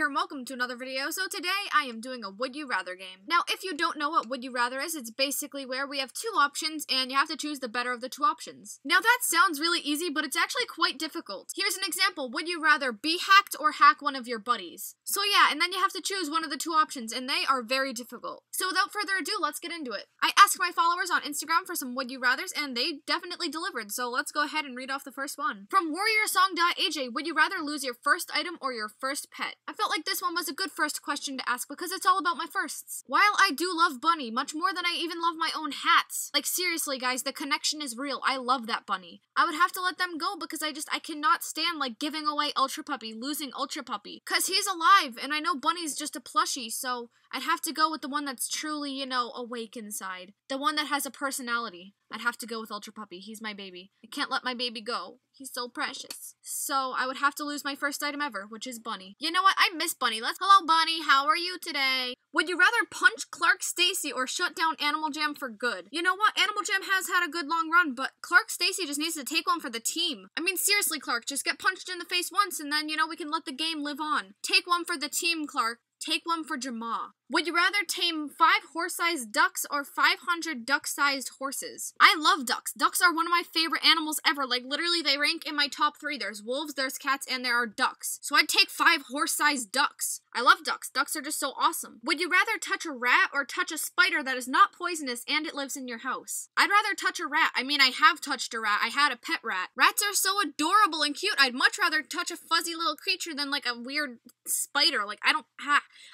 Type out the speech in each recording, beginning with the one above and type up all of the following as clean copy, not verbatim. here and welcome to another video. So today I am doing a Would You Rather game. Now if you don't know what Would You Rather is, it's basically where we have two options and you have to choose the better of the two options. Now that sounds really easy, but it's actually quite difficult. Here's an example. Would you rather be hacked or hack one of your buddies? So yeah, and then you have to choose one of the two options and they are very difficult. So without further ado, let's get into it. I asked my followers on Instagram for some Would You Rathers and they definitely delivered, so let's go ahead and read off the first one. From warriorsong.aj, would you rather lose your first item or your first pet? I felt like this one was a good first question to ask because it's all about my firsts. While I do love Bunny, much more than I even love my own hats. Like seriously guys, the connection is real. I love that Bunny. I would have to let them go because I cannot stand like giving away Ultra Puppy, losing Ultra Puppy. Cause he's alive and I know Bunny's just a plushie, so I'd have to go with the one that's truly, you know, awake inside. The one that has a personality. I'd have to go with Ultra Puppy. He's my baby. I can't let my baby go. He's so precious. So I would have to lose my first item ever, which is Bunny. You know what? I miss Bunny. Hello Bunny, how are you today? Would you rather punch Clark Stacy or shut down Animal Jam for good? You know what? Animal Jam has had a good long run, but Clark Stacy just needs to take one for the team. I mean, seriously, Clark, just get punched in the face once and then, you know, we can let the game live on. Take one for the team, Clark. Take one for Jamaa. Would you rather tame 5 horse-sized ducks or 500 duck-sized horses? I love ducks. Ducks are one of my favorite animals ever. Like, literally, they rank in my top 3. There's wolves, there's cats, and there are ducks. So I'd take 5 horse-sized ducks. I love ducks. Ducks are just so awesome. Would you rather touch a rat or touch a spider that is not poisonous and it lives in your house? I'd rather touch a rat. I mean, I have touched a rat. I had a pet rat. Rats are so adorable and cute. I'd much rather touch a fuzzy little creature than, like, a weird spider. Like,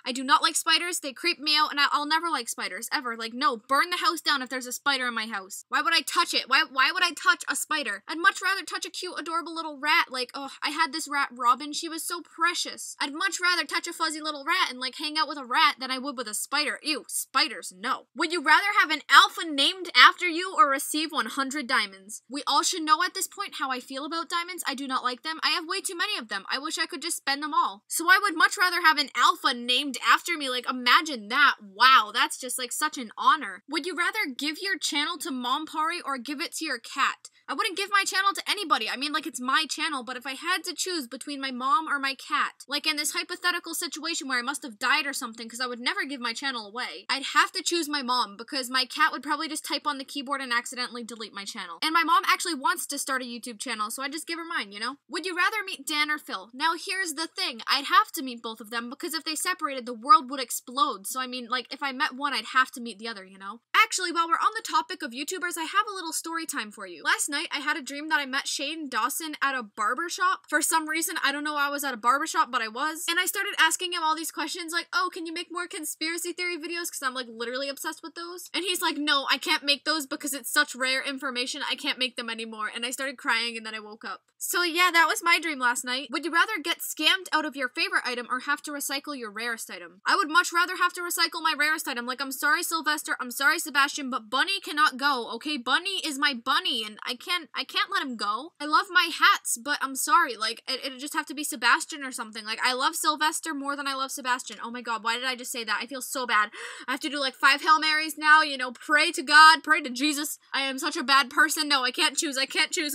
I do not like spiders. They creep me out, and I'll never like spiders, ever. Like, no, burn the house down if there's a spider in my house. Why would I touch it? Why would I touch a spider? I'd much rather touch a cute, adorable little rat. Like, oh, I had this rat, Robin. She was so precious. I'd much rather touch a fuzzy little rat and, like, hang out with a rat than I would with a spider. Ew, spiders, no. Would you rather have an alpha named after you or receive 100 diamonds? We all should know at this point how I feel about diamonds. I do not like them. I have way too many of them. I wish I could just spend them all. So I would much rather have an alpha named after me. Like, imagine that. Wow, that's just like such an honor. Would you rather give your channel to Mompari or give it to your cat? I wouldn't give my channel to anybody. I mean, like, it's my channel, but if I had to choose between my mom or my cat, like in this hypothetical situation where I must have died or something because I would never give my channel away, I'd have to choose my mom because my cat would probably just type on the keyboard and accidentally delete my channel. And my mom actually wants to start a YouTube channel, so I just give her mine, you know? Would you rather meet Dan or Phil? Now, here's the thing. I'd have to meet both of them because if they separated, the world would explode. So, I mean, like, if I met one, I'd have to meet the other, you know? Actually, while we're on the topic of YouTubers, I have a little story time for you. Last night, I had a dream that I met Shane Dawson at a barbershop. For some reason, I don't know why I was at a barbershop, but I was. And I started asking him all these questions like, oh, can you make more conspiracy theory videos? Because I'm like literally obsessed with those. And he's like, no, I can't make those because it's such rare information. I can't make them anymore. And I started crying and then I woke up. So yeah, that was my dream last night. Would you rather get scammed out of your favorite item or have to recycle your rarest item? I would much rather have to recycle my rarest item. Like, I'm sorry, Sylvester. I'm sorry, Sebastian, but Bunny cannot go, okay? Bunny is my bunny and I can't let him go. I love my hats, but I'm sorry, like, it'd just have to be Sebastian or something. Like, I love Sylvester more than I love Sebastian. Oh my god, why did I just say that? I feel so bad. I have to do, like, 5 Hail Marys now, you know, pray to God, pray to Jesus. I am such a bad person. No, I can't choose,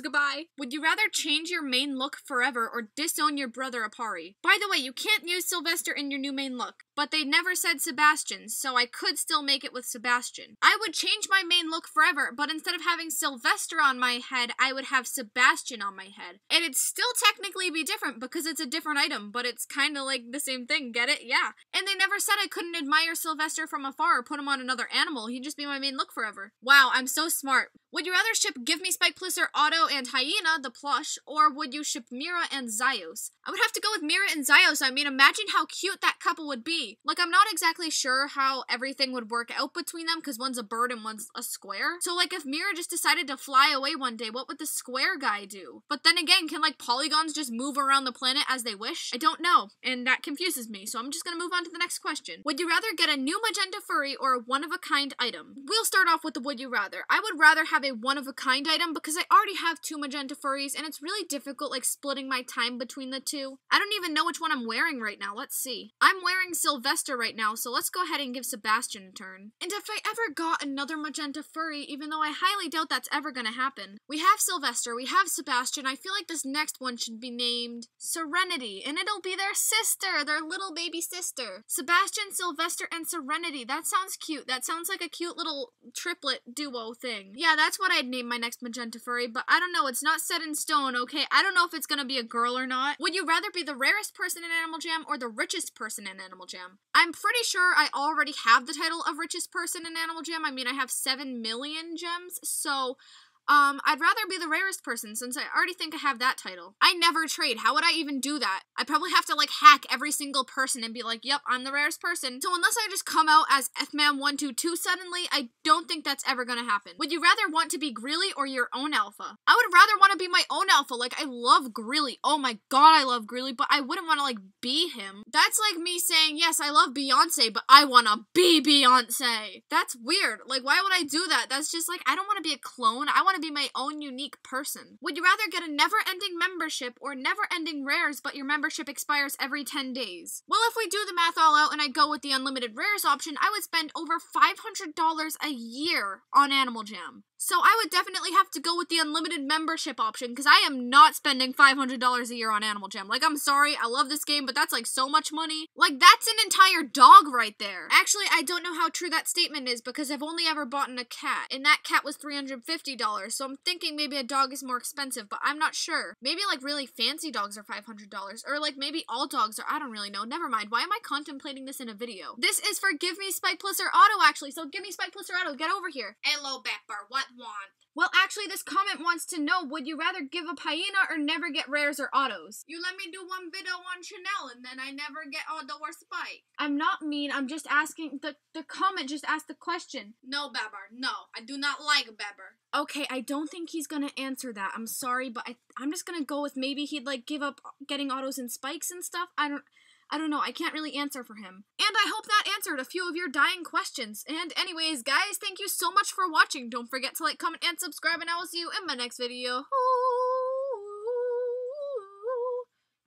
goodbye. Would you rather change your main look forever or disown your brother Apari? By the way, you can't use Sylvester in your new main look, but they never said Sebastian, so I could still make it with Sebastian. I would change my main look forever, but instead of having Sylvester on my head, I would have Sebastian on my head. And it'd still technically be different because it's a different item, but it's kind of like the same thing, get it? Yeah. And they never said I couldn't admire Sylvester from afar or put him on another animal. He'd just be my main look forever. Wow, I'm so smart. Would you rather ship Give Me Spike Plus or Otto and Hyena, the plush, or would you ship Mira and Zios? I would have to go with Mira and Zios. I mean, imagine how cute that couple would be. Like, I'm not exactly sure how everything would work out between them because one's a bird and one's a square. So, like, if Mira just decided to fly away one day, what would the square guy do? But then again, can, like, polygons just move around the planet as they wish? I don't know, and that confuses me, so I'm just gonna move on to the next question. Would you rather get a new magenta furry or a one-of-a-kind item? We'll start off with the would you rather. I would rather have have a one-of-a-kind item because I already have two magenta furries, and it's really difficult, like, splitting my time between the two. I don't even know which one I'm wearing right now. Let's see. I'm wearing Sylvester right now, so let's go ahead and give Sebastian a turn. And if I ever got another magenta furry, even though I highly doubt that's ever gonna happen. We have Sylvester, we have Sebastian. I feel like this next one should be named Serenity, and it'll be their sister, their little baby sister. Sebastian, Sylvester, and Serenity. That sounds cute. That sounds like a cute little triplet duo thing. Yeah, that's what I'd name my next magenta furry, but I don't know. It's not set in stone, okay? I don't know if it's gonna be a girl or not. Would you rather be the rarest person in Animal Jam or the richest person in Animal Jam? I'm pretty sure I already have the title of richest person in Animal Jam. I mean, I have 7 million gems, so I'd rather be the rarest person since I already think I have that title. I never trade. How would I even do that? I probably have to, like, hack every single person and be like, yep, I'm the rarest person. So unless I just come out as Fman122 suddenly, I don't think that's ever gonna happen. Would you rather want to be Grilly or your own alpha? I would rather want to be my own alpha. Like, I love Grilly. Oh my god, I love Grilly, but I wouldn't want to, like, be him. That's like me saying, yes, I love Beyonce, but I want to be Beyonce. That's weird. Like, why would I do that? That's just like, I don't want to be a clone. I want to be my own unique person. Would you rather get a never-ending membership or never-ending rares, but your membership expires every 10 days? Well, if we do the math all out and I go with the unlimited rares option, I would spend over $500 a year on Animal Jam. So I would definitely have to go with the unlimited membership option because I am not spending $500 a year on Animal Jam. Like, I'm sorry, I love this game, but that's, like, so much money. Like, that's an entire dog right there. Actually, I don't know how true that statement is because I've only ever bought a cat, and that cat was $350, so I'm thinking maybe a dog is more expensive, but I'm not sure. Maybe, like, really fancy dogs are $500, or, like, maybe all dogs are, I don't really know. Never mind, why am I contemplating this in a video? This is for Give Me Spike plus or Otto, actually, so Give Me Spike plus or Otto, get over here. Hello, Bepper, what? Well, actually, this comment wants to know, would you rather give up Hyena or never get rares or autos? You let me do one video on Chanel and then I never get Otto or Spike. I'm not mean, I'm just asking, the comment just asked the question. No, Bepper, no, I do not like Bepper. Okay, I don't think he's gonna answer that, I'm sorry, but I'm just gonna go with maybe he'd, like, give up getting autos and spikes and stuff. I don't know, I can't really answer for him. And I hope that answered a few of your dying questions. And anyways, guys, thank you so much for watching. Don't forget to like, comment, and subscribe, and I will see you in my next video. Ooh.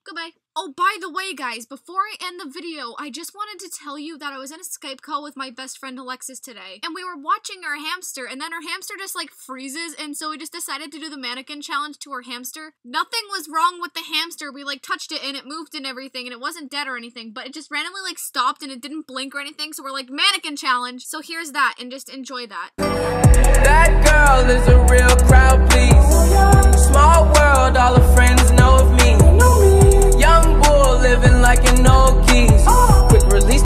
Goodbye. Oh, by the way, guys, before I end the video, I just wanted to tell you that I was in a Skype call with my best friend Alexis today, and we were watching our hamster, and then her hamster just, like, freezes, and so we just decided to do the mannequin challenge to her hamster. Nothing was wrong with the hamster. We, like, touched it, and it moved and everything, and it wasn't dead or anything, but it just randomly, like, stopped, and it didn't blink or anything, so we're like, mannequin challenge! So here's that, and just enjoy that. That girl is a real crowd, please. Small world, all her friends know of me. Living like an old geese. Quick release.